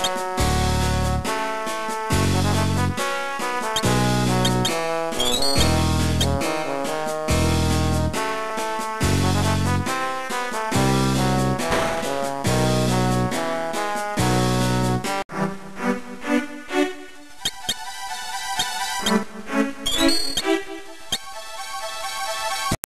out.